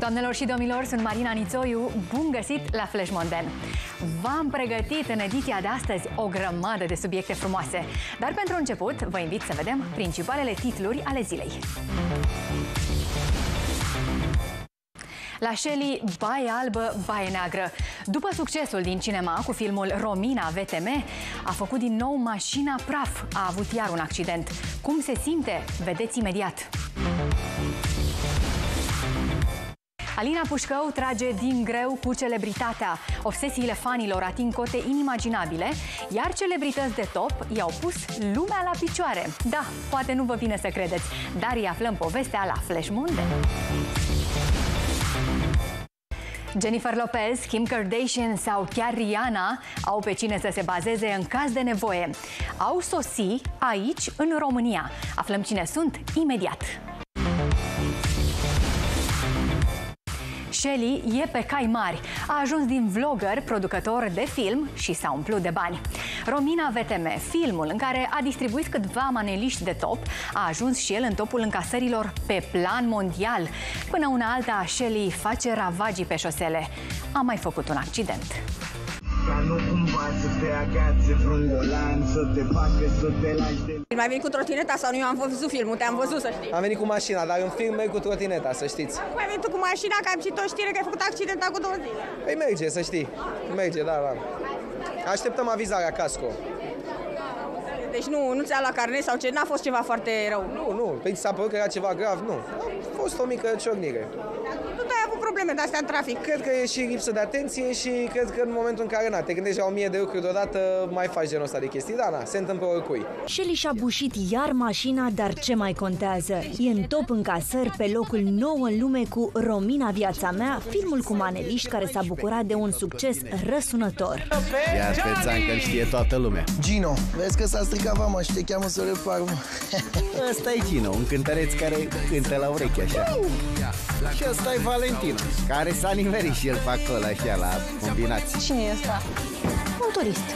Doamnelor și domnilor, sunt Marina Nițoiu, bun găsit la Flash Monden. V-am pregătit în ediția de astăzi o grămadă de subiecte frumoase, dar pentru început vă invit să vedem principalele titluri ale zilei. La Shelly, baie albă, baie neagră. După succesul din cinema cu filmul Romina VTM, a făcut din nou mașina praf, a avut iar un accident. Cum se simte? Vedeți imediat! Alina Pușcău trage din greu cu celebritatea. Obsesiile fanilor ating cote inimaginabile, iar celebrități de top i-au pus lumea la picioare. Da, poate nu vă vine să credeți, dar îi aflăm povestea la Flash Monden. Jennifer Lopez, Kim Kardashian sau chiar Rihanna au pe cine să se bazeze în caz de nevoie. Au sosit aici, în România. Aflăm cine sunt imediat. Shelly e pe cai mari. A ajuns din vlogger, producător de film și s-a umplut de bani. Romina VTM, filmul în care a distribuit câțiva maneliști de top, a ajuns și el în topul încasărilor pe plan mondial. Până una alta, Shelly face ravagii pe șosele. A mai făcut un accident. Mai venit cu trotineta sau nu? Eu am văzut filmul, te-am văzut, să știi. Am venit cu mașina, dar în film merg cu trotineta, să știți. Cum ai venit cu mașina, că am citit o știre că ai făcut accident cu 2 zile? Păi merge, să știi. Merge, da, da. Așteptăm avizarea casco. Deci nu ți-a luat carnet sau ce? N-a fost ceva foarte rău? Nu, păi ți s-a părut că era ceva grav? Nu. A fost o mică ciocnire. Probleme de astea în trafic. Cred că e și lipsă de atenție și cred că în momentul în care na, te gândești la 1000 de lucruri deodată, mai faci genul ăsta de chestii, dar na, se întâmplă oricui. Shelly și-a bușit iar mașina, dar ce mai contează? E în top în casări, pe locul 9 în lume cu Romina Viața Mea, filmul cu maneliști care s-a bucurat de un succes răsunător. Iar pe țancă știe toată lumea. Gino, vezi că s-a stricat vama și te cheamă să repar. Asta e Gino, un cântăreț care cântă la ureche așa. Și asta e Valentina, care s-a nimerit și el pe acolo, așa, la combinație. Cine e ăsta? Un turist.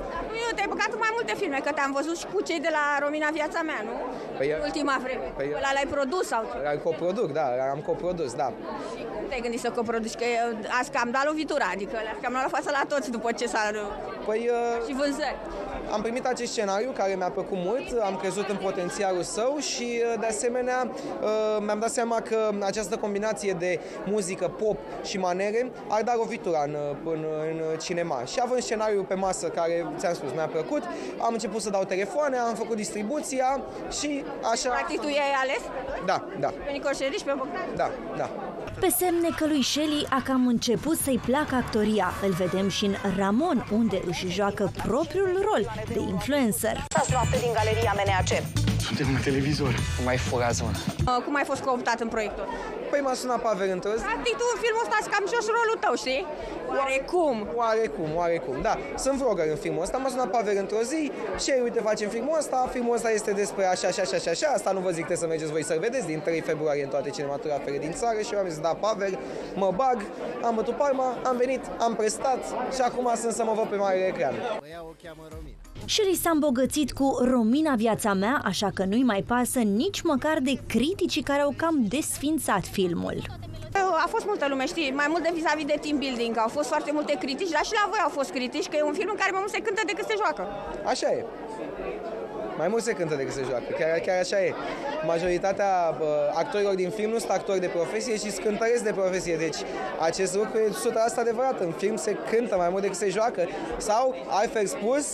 Eu te-ai băgat mai multe filme, că te-am văzut și cu cei de la Romina Viața Mea, nu? Păi eu, ultima vreme. Păi ăla l-ai produs sau? L-am coproduc, da, l-am coproduc, da. Și cum te-ai gândit să coproduci? Că azi cam dat lovitura, adică le-ați cam luat la față la toți după ce s-a... Păi... Și vânzări. Am primit acest scenariu care mi-a plăcut mult, am crezut în potențialul său și, de asemenea, mi-am dat seama că această combinație de muzică, pop și manere ar da lovitura în cinema. Și având scenariul pe masă care, ți-am spus, mi-a plăcut, am început să dau telefoane, am făcut distribuția și așa... Practic tu i-ai ales? Da, da. Pe Nicoșeriș, pe Bogdan? Da, da. Pe semne că lui Shelly a cam început să-i placă actoria. Îl vedem și în Ramon, unde își joacă propriul rol de influencer. S-ați noapte din galeria MNAC. Suntem la televizor. Mai furați una. Cum ai fost cooptat în proiectul? Păi m-a sunat Pavel într-o zi. Practic tu în filmul ăsta îți cam jos rolul tău, știi? Oarecum. Oarecum, da. Sunt vlogger în filmul ăsta, m-a sunat Pavel într-o zi și uite, facem filmul ăsta. Filmul ăsta este despre așa, asta nu vă zic, trebuie să mergeți voi să-l vedeți, din 3 februarie în toate cinematografele din țară. Și eu am zis, da, Pavel, mă bag, am bătut palma, am venit, am prestat și acum sunt să mă văd pe mare ecran. Shelly s-a îmbogățit cu Romina Viața Mea, așa că nu-i mai pasă nici măcar de criticii care au cam desfințat filmul. A fost multă lume, știi, mai mult de vis-a-vis de team building, au fost foarte multe critici, dar și la voi au fost critici, că e un film în care mai mult se cântă decât se joacă. Așa e. Mai mult se cântă decât se joacă, chiar așa e. Majoritatea actorilor din film nu sunt actori de profesie, ci cântăresc de profesie. Deci acest lucru e 100% adevărat. În film se cântă mai mult decât se joacă. Sau, altfel spus,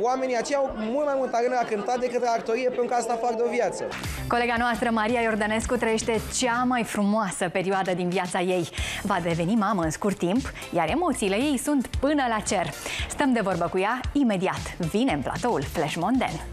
oamenii aceia au mult mai mult talent la cântat decât la actorie, pentru că asta fac de o viață. Colega noastră, Maria Iordănescu, trăiește cea mai frumoasă perioadă din viața ei. Va deveni mamă în scurt timp, iar emoțiile ei sunt până la cer. Stăm de vorbă cu ea imediat. Vine în platoul Flash Monden.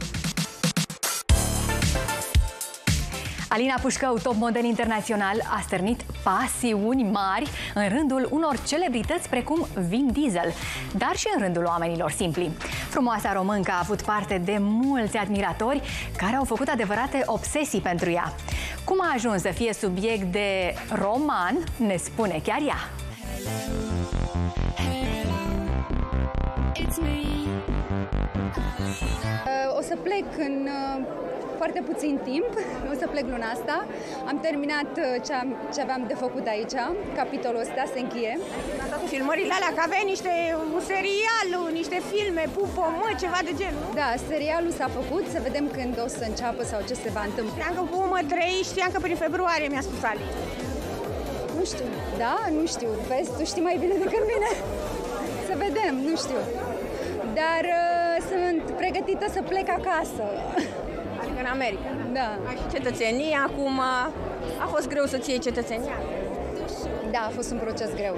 Alina Pușcău, top model internațional, a stârnit pasiuni mari în rândul unor celebrități precum Vin Diesel, dar și în rândul oamenilor simpli. Frumoasa româncă a avut parte de mulți admiratori care au făcut adevărate obsesii pentru ea. Cum a ajuns să fie subiect de roman, ne spune chiar ea. O să plec în foarte puțin timp, o să plec luna asta. Am terminat ce aveam de făcut aici, capitolul ăsta se încheie. Filmările alea, că aveai niște serialuri, niște filme, pupă, mă, ceva de genul, nu? Da, serialul s-a făcut, să vedem când o să înceapă sau ce se va întâmpla. Știam că pupă 3, știam că prin februarie mi-a spus Ali. Nu știu, da? Nu știu, vezi, tu știi mai bine decât mine. Să vedem, nu știu. Dar sunt pregătită să plec acasă. Adică în America. Da. Ai și cetățenia acum. A fost greu să-ți iei cetățenia? Da, a fost un proces greu.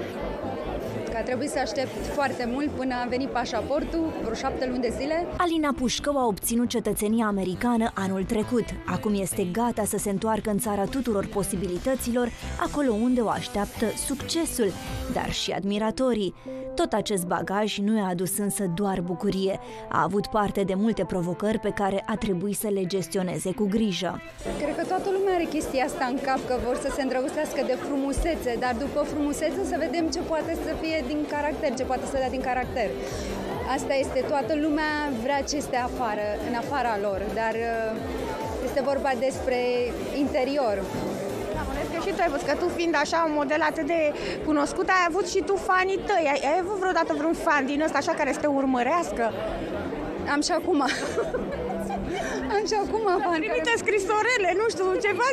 Că a trebuit să aștept foarte mult până a venit pașaportul, vreo 7 luni de zile. Alina Pușcău a obținut cetățenia americană anul trecut. Acum este gata să se întoarcă în țara tuturor posibilităților, acolo unde o așteaptă succesul, dar și admiratorii. Tot acest bagaj nu i-a adus însă doar bucurie. A avut parte de multe provocări pe care a trebuit să le gestioneze cu grijă. Cred că toată lumea are chestia asta în cap, că vor să se îndrăgostească de frumusețe, dar după frumusețe să vedem ce poate să fie din caracter, ce poate să dea din caracter. Asta este, toată lumea vrea ce este afară, în afara lor, dar este vorba despre interior. Da, mă că și tu ai văzut, că tu fiind așa un model atât de cunoscut, ai avut și tu fanii tăi. Ai avut vreodată vreun fan din ăsta așa care să te urmărească? Am și acum. Am și acum fani. Trimite scrisorele, nu știu, ceva,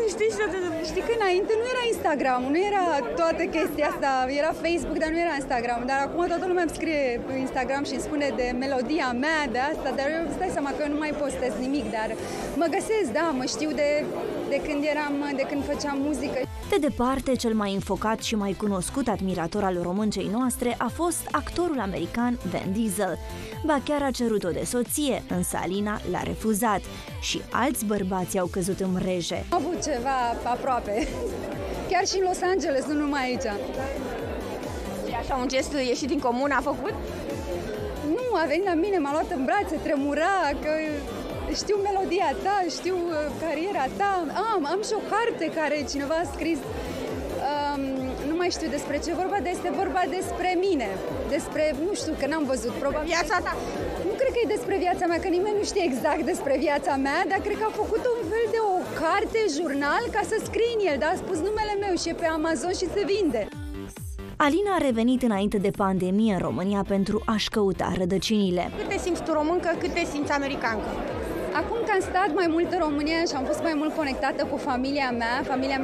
știi că înainte nu era Instagram, nu era toată chestia asta, era Facebook, dar nu era Instagram. Dar acum toată lumea îmi scrie pe Instagram și îmi spune de melodia mea, de asta, dar eu stai seama că eu nu mai postez nimic, dar mă găsesc, da, mă știu de când făceam muzică. De departe, cel mai înfocat și mai cunoscut admirator al româncei noastre a fost actorul american Vin Diesel. Ba chiar a cerut-o de soție, însă Alina l-a refuzat și alți bărbați au căzut în mreje. Am avut ceva aproape, chiar și în Los Angeles, nu numai aici. Și așa un gest ieșit din comun a făcut? Nu, a venit la mine, m-a luat în brațe, tremura, că... Știu melodia ta, știu cariera ta. Am și o carte care cineva a scris, nu mai știu despre ce vorba, dar este vorba despre mine. Despre, nu știu, că n-am văzut, probabil. Viața ta. Nu cred că e despre viața mea, că nimeni nu știe exact despre viața mea, dar cred că a făcut un fel de o carte, jurnal, ca să scrie în el, dar a spus numele meu și e pe Amazon și se vinde. Alina a revenit înainte de pandemie în România pentru a-și căuta rădăcinile. Cât te simți tu româncă, cât te simți americancă? Acum că am stat mai mult în România și am fost mai mult conectată cu familia mea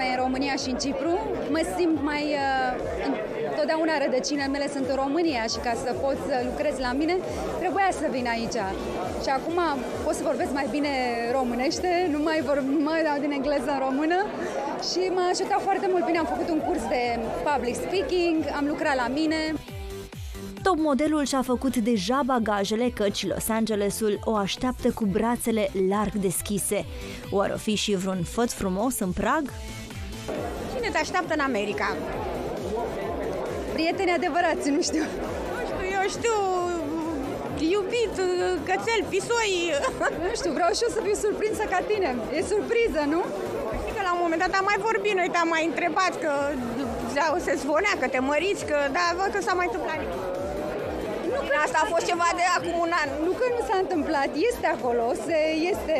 e în România și în Cipru, mă simt mai... Totdeauna rădăcinile mele sunt în România și ca să pot să lucrez la mine, trebuia să vin aici. Și acum pot să vorbesc mai bine românește, nu mai dau din engleză în română și m-a ajutat foarte mult. Bine, am făcut un curs de public speaking, am lucrat la mine. Top modelul și-a făcut deja bagajele, căci Los Angelesul o așteaptă cu brațele larg deschise. Oare o fi și vreun făt frumos în prag? Cine te așteaptă în America? Prieteni adevărați, nu știu. Nu știu, eu știu, iubit, cățel, pisoi. Nu știu, vreau și eu să fiu surprinsă ca tine. E surpriză, nu? Știi că la un moment dat am mai vorbit, noi te-am mai întrebat că se zvonea, că te măriți, că da, văd că s-a mai întâmplat nimic. Asta a fost ceva de acum un an. Nu că nu s-a întâmplat, este acolo, este...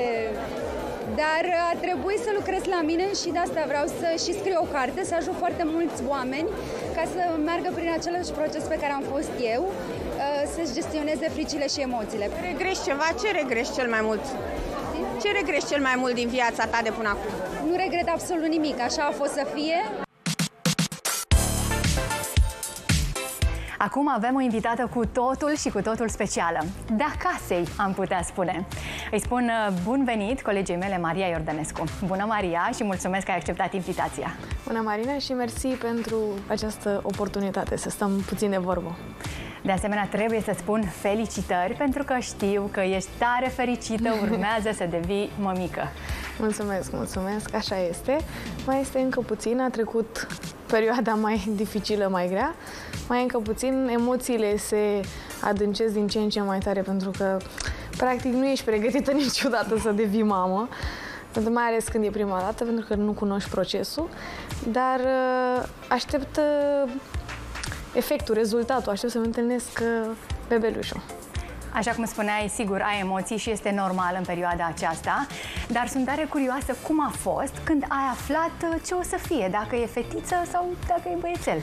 Dar a trebuit să lucrez la mine și de asta vreau să și scriu o carte, să ajut foarte mulți oameni ca să meargă prin același proces pe care am fost eu, să-și gestioneze fricile și emoțiile. Regrești ceva? Ce regrești cel mai mult? Ce regrești cel mai mult din viața ta de până acum? Nu regret absolut nimic, așa a fost să fie. Acum avem o invitată cu totul și cu totul specială. De acasei, am putea spune. Îi spun bun venit colegii mele, Maria Iordănescu. Bună, Maria, și mulțumesc că ai acceptat invitația. Bună, Marina, și mersi pentru această oportunitate să stăm puțin de vorbă. De asemenea, trebuie să spun felicitări, pentru că știu că ești tare fericită, urmează să devii mămică. Mulțumesc, mulțumesc, așa este. Mai este încă puțin, a trecut perioada mai dificilă, mai grea. Mai încă puțin, emoțiile se adâncesc din ce în ce mai tare, pentru că, practic, nu ești pregătită niciodată să devii mamă, mai ales când e prima dată, pentru că nu cunoști procesul, dar aștept efectul, rezultatul, aștept să-mi întâlnesc bebelușul. Așa cum spuneai, sigur, ai emoții și este normal în perioada aceasta, dar sunt tare curioasă cum a fost când ai aflat ce o să fie, dacă e fetiță sau dacă e băiețel.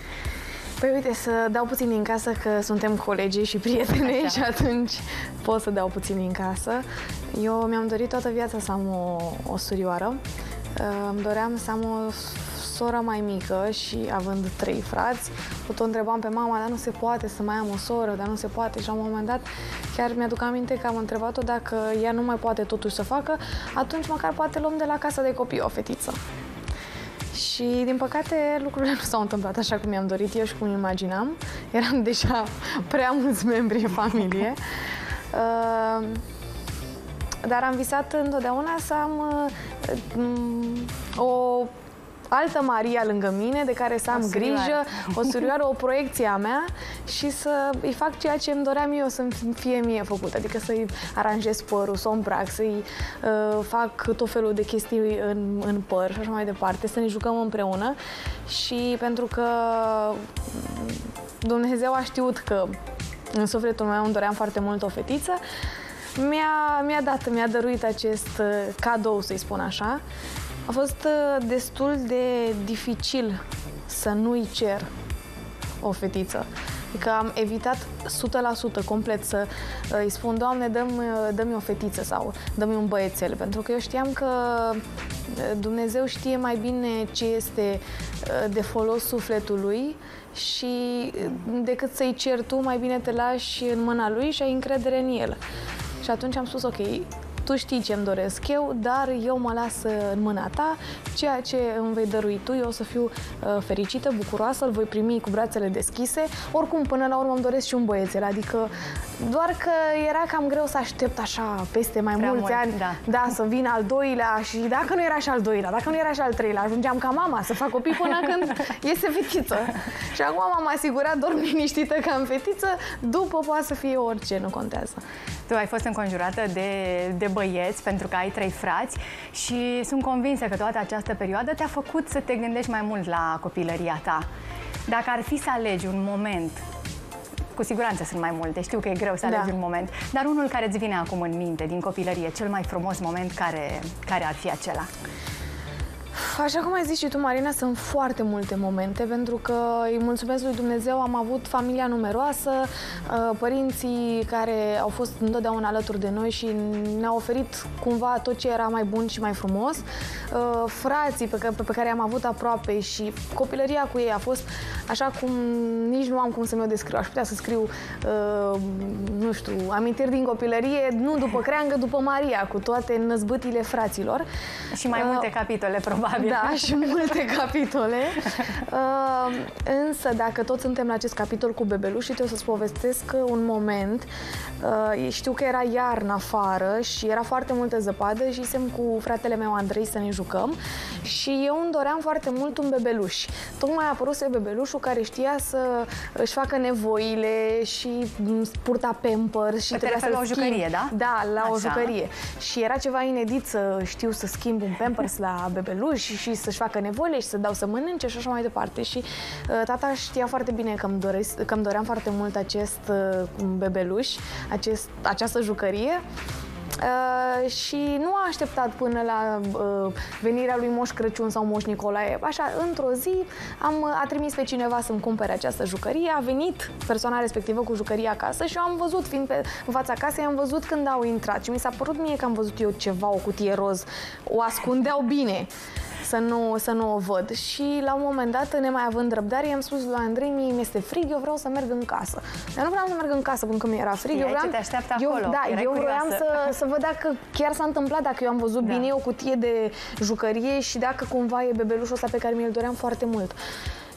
Păi uite, să dau puțin din casă, că suntem colegii și prietene și atunci pot să dau puțin din casă. Eu mi-am dorit toată viața să am o surioară. Îmi doream să am o soră mai mică și având 3 frați, tot o întrebam pe mama, dar nu se poate să mai am o soră, dar nu se poate. Și la un moment dat chiar mi-aduc aminte că am întrebat-o dacă ea nu mai poate totuși să facă, atunci măcar poate luăm de la casa de copii o fetiță. Și, din păcate, lucrurile nu s-au întâmplat așa cum mi-am dorit eu și cum imaginam. Eram deja prea mulți membri în familie. Dar am visat întotdeauna să am o altă Maria lângă mine, de care să am grijă, o surioară, o proiecție a mea și să îi fac ceea ce îmi doream eu să fie mie făcut. Adică să-i aranjez părul, să o îmbrac, să-i fac tot felul de chestii în păr și așa mai departe, să ne jucăm împreună. Și pentru că Dumnezeu a știut că în sufletul meu îmi doream foarte mult o fetiță, mi-a dăruit acest cadou, să-i spun așa. A fost destul de dificil să nu-i cer o fetiță. Adică am evitat 100% complet să îi spun, Doamne, dă-mi o fetiță sau dă-mi un băiețel. Pentru că eu știam că Dumnezeu știe mai bine ce este de folos sufletului și decât să-i ceri tu, mai bine te lași în mâna lui și ai încredere în el. Și atunci am spus, ok, tu știi ce-mi doresc eu, dar eu mă las în mâna ta, ceea ce îmi vei dărui tu, eu o să fiu fericită, bucuroasă, îl voi primi cu brațele deschise. Oricum, până la urmă îmi doresc și un băiețel, adică doar că era cam greu să aștept așa peste mai mulți ani, da, să vină al doilea și dacă nu era și al doilea, dacă nu era și al treilea, ajungeam ca mama să fac copii până când iese fetiță. Și acum m-am asigurat, dorm liniștită ca în fetiță, după poate să fie orice, nu contează. Tu ai fost înconjurată de băieți pentru că ai 3 frați și sunt convinsă că toată această perioadă te-a făcut să te gândești mai mult la copilăria ta. Dacă ar fi să alegi un moment, cu siguranță sunt mai multe, știu că e greu să alegi un moment, dar unul care îți vine acum în minte din copilărie, cel mai frumos moment, care ar fi acela? Așa cum ai zis și tu, Marina, sunt foarte multe momente, pentru că îi mulțumesc lui Dumnezeu, am avut familia numeroasă, părinții care au fost întotdeauna alături de noi și ne-au oferit cumva tot ce era mai bun și mai frumos, frații pe care am avut aproape și copilăria cu ei a fost așa cum nici nu am cum să mi-o descriu. Aș putea să scriu, nu știu, amintiri din copilărie, nu după creangă, după Maria, cu toate năzbâtile fraților. Și mai multe capitole, probabil. Da, și multe capitole. Însă, dacă toți suntem la acest capitol cu bebelușii, o să-ți povestesc un moment. Știu că era iarnă afară și era foarte multă zăpadă și isem cu fratele meu Andrei să ne jucăm și eu îmi doream foarte mult un bebeluș. Tocmai apăruse bebelușul care știa să își facă nevoile și purta pampers și trebuia să-l schimb. La o jucărie, da? Da, la o jucărie. Și era ceva inedit să știu să schimb un pampers la bebeluș și să-și facă nevoile și să dau să mănânce și așa mai departe. Și tata știa foarte bine că îmi doream foarte mult acest bebeluș, această jucărie. Și nu a așteptat până la venirea lui Moș Crăciun sau Moș Nicolae. Așa, într-o zi a trimis pe cineva să-mi cumpere această jucărie. A venit persoana respectivă cu jucăria acasă și eu am văzut, fiind în fața casei, am văzut când au intrat. Și mi s-a părut mie că am văzut eu ceva, o cutie roz. O ascundeau bine să nu o văd. Și la un moment dat, nemai având răbdare, i-am spus lui Andrei, mie mi-este frig, eu vreau să merg în casă. Eu nu vreau să merg în casă pentru că mi-era frig. Eu vreau să văd dacă chiar s-a întâmplat, dacă eu am văzut bine o cutie de jucărie și dacă cumva e bebelușul ăsta pe care mi-l doream foarte mult.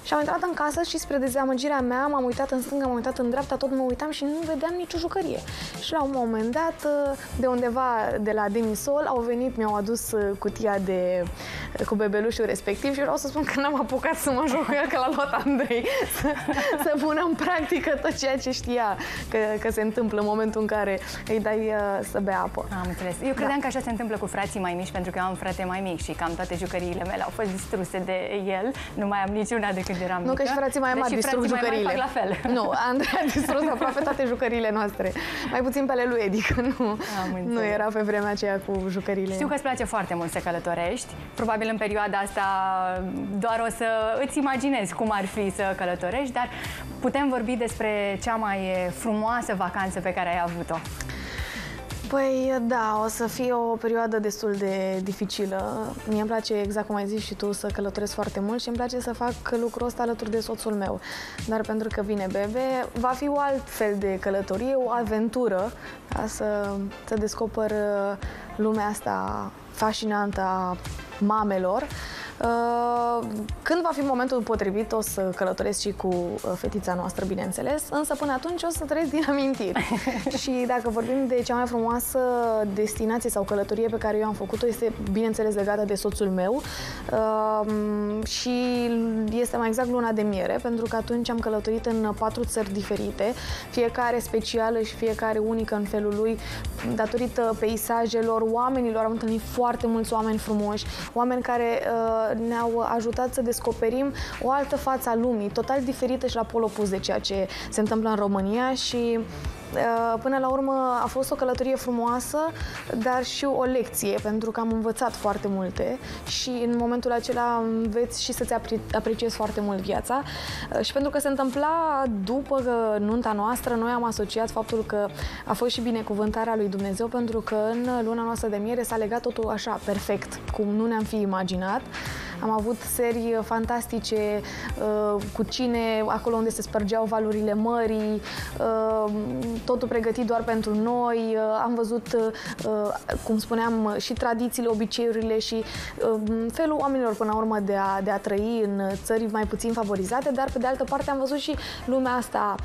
Și am intrat în casă și spre dezamăgirea mea m-am uitat în stânga, m-am uitat în dreapta, tot mă uitam și nu vedeam nicio jucărie. Și la un moment dat, de undeva de la demisol, au venit, mi-au adus cutia cu bebelușul respectiv și vreau să spun că n-am apucat să mă joc cu el, că l-a luat Andrei să pună în practică tot ceea ce știa că se întâmplă în momentul în care îi dai să bea apă. Am înțeles. Eu credeam că așa se întâmplă cu frații mai mici, pentru că eu am frate mai mic și cam toate jucăriile mele au fost distruse de el. Nu mai am niciuna decât consideram mică. Nu, că și frații mai mari distrug jucăriile. La fel. Nu, Andra a distrus aproape toate jucăriile noastre. Mai puțin pe ale lui Edi, că nu era pe vremea aceea cu jucăriile. Știu că îți place foarte mult să călătorești. Probabil în perioada asta doar o să îți imaginezi cum ar fi să călătorești, dar putem vorbi despre cea mai frumoasă vacanță pe care ai avut-o. Păi da, o să fie o perioadă destul de dificilă. Mie îmi place, exact cum ai zis și tu, să călătoresc foarte mult și îmi place să fac lucrul ăsta alături de soțul meu. Dar pentru că vine bebe, va fi o alt fel de călătorie, o aventură, ca să descoper lumea asta fascinantă a mamelor. Când va fi momentul potrivit, o să călătoresc și cu fetița noastră, bineînțeles, însă până atunci o să trăiesc din amintiri. Și dacă vorbim de cea mai frumoasă destinație sau călătorie pe care eu am făcut-o, este, bineînțeles, legată de soțul meu și este mai exact luna de miere, pentru că atunci am călătorit în 4 țări diferite, fiecare specială și fiecare unică în felul lui, datorită peisajelor, oamenilor. Am întâlnit foarte mulți oameni frumoși, oameni care ne-au ajutat să descoperim o altă față a lumii, total diferită și la pol opus de ceea ce se întâmplă în România și până la urmă a fost o călătorie frumoasă, dar și o lecție, pentru că am învățat foarte multe și în momentul acela înveți și să-ți apreciezi foarte mult viața. Și pentru că se întâmpla după nunta noastră, noi am asociat faptul că a fost și binecuvântarea lui Dumnezeu, pentru că în luna noastră de miere s-a legat totul așa, perfect, cum nu ne-am fi imaginat. Am avut serii fantastice cu cine, acolo unde se spărgeau valurile mării, totul pregătit doar pentru noi. Am văzut, cum spuneam, și tradițiile, obiceiurile și felul oamenilor până la urmă de a trăi în țări mai puțin favorizate, dar pe de altă parte am văzut și lumea asta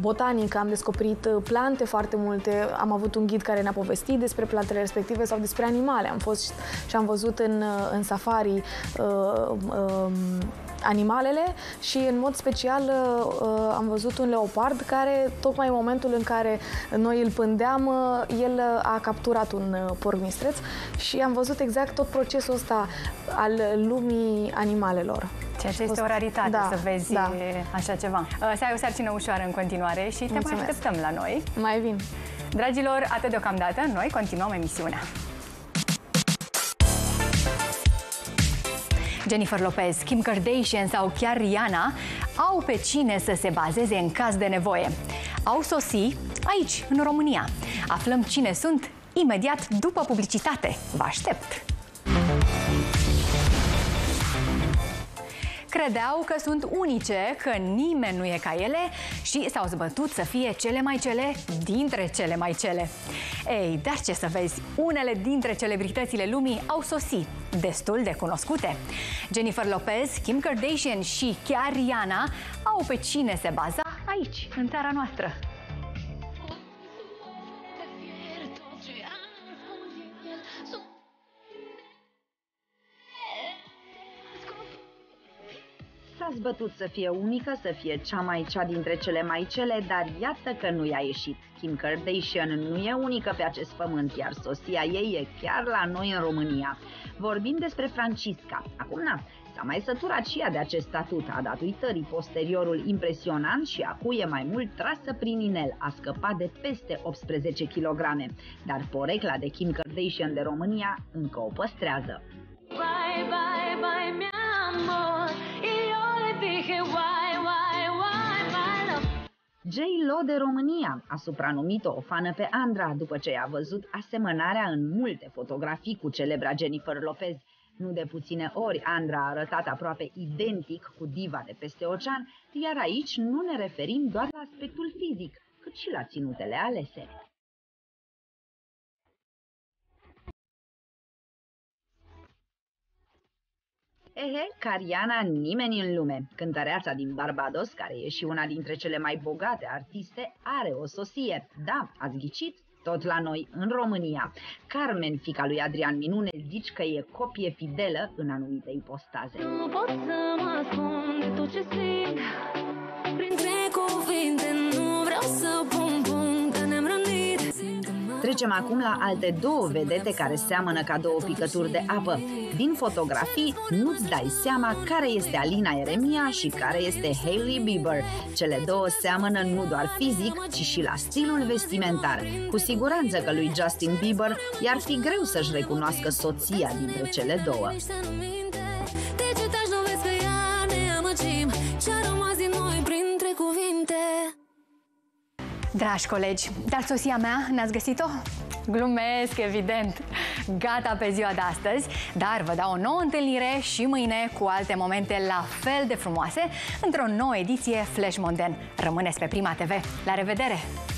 botanică, am descoperit plante foarte multe, am avut un ghid care ne-a povestit despre plantele respective sau despre animale. Am fost și am văzut în safari animalele și în mod special am văzut un leopard care, tocmai în momentul în care noi îl pândeam, el a capturat un porc mistreț și am văzut exact tot procesul ăsta al lumii animalelor. Ceea ce este o raritate, da, să vezi, da, așa ceva. Să ai o sarcină ușoară în continuare și te mai așteptăm la noi. Mai vin. Dragilor, atât deocamdată, noi continuăm emisiunea. Jennifer Lopez, Kim Kardashian sau chiar Rihanna au pe cine să se bazeze în caz de nevoie. Au sosit aici, în România. Aflăm cine sunt imediat după publicitate. Vă aștept! Credeau că sunt unice, că nimeni nu e ca ele și s-au zbătut să fie cele mai cele dintre cele mai cele. Ei, dar ce să vezi, unele dintre celebritățile lumii au sosit, destul de cunoscute. Jennifer Lopez, Kim Kardashian și chiar Rihanna au pe cine se baza aici, în țara noastră. S-a zbătut să fie unică, să fie cea mai cea dintre cele mai cele, dar iată că nu i-a ieșit. Kim Kardashian nu e unică pe acest pământ, iar soția ei e chiar la noi în România. Vorbim despre Francisca. Acum s-a mai săturat și ea de acest statut, a dat uitării posteriorul impresionant și acu e mai mult trasă prin inel, a scăpat de peste 18 kg. Dar porecla de Kim Kardashian de România încă o păstrează. Bye, bye, bye, mi-amor. J-Lo de România a supranumit-o o fană pe Andra după ce i-a văzut asemănarea în multe fotografii cu celebra Jennifer Lopez. Nu de puține ori Andra a arătat aproape identic cu diva de peste ocean, iar aici nu ne referim doar la aspectul fizic, cât și la ținutele alese. Ehe, ca Rihanna, nimeni în lume. Cântăreața din Barbados, care e și una dintre cele mai bogate artiste, are o soție. Da, ați ghicit? Tot la noi, în România. Carmen, fica lui Adrian Minune, zici că e copie fidelă în anumite ipostaze. Nu pot să mă ascund de tot ce simt, printre cuvinte nu vreau să pun punct. întoarcem acum la alte două vedete care seamănă ca două picături de apă. Din fotografii nu-ți dai seama care este Alina Eremia și care este Hailey Bieber. Cele două seamănă nu doar fizic, ci și la stilul vestimentar. Cu siguranță că lui Justin Bieber i-ar fi greu să-și recunoască soția dintre cele două. Dragi colegi, dar soția mea n-ați găsit-o? Glumesc, evident! Gata pe ziua de astăzi, dar vă dau o nouă întâlnire și mâine cu alte momente la fel de frumoase într-o nouă ediție Flash Monden. Rămâneți pe Prima TV! La revedere!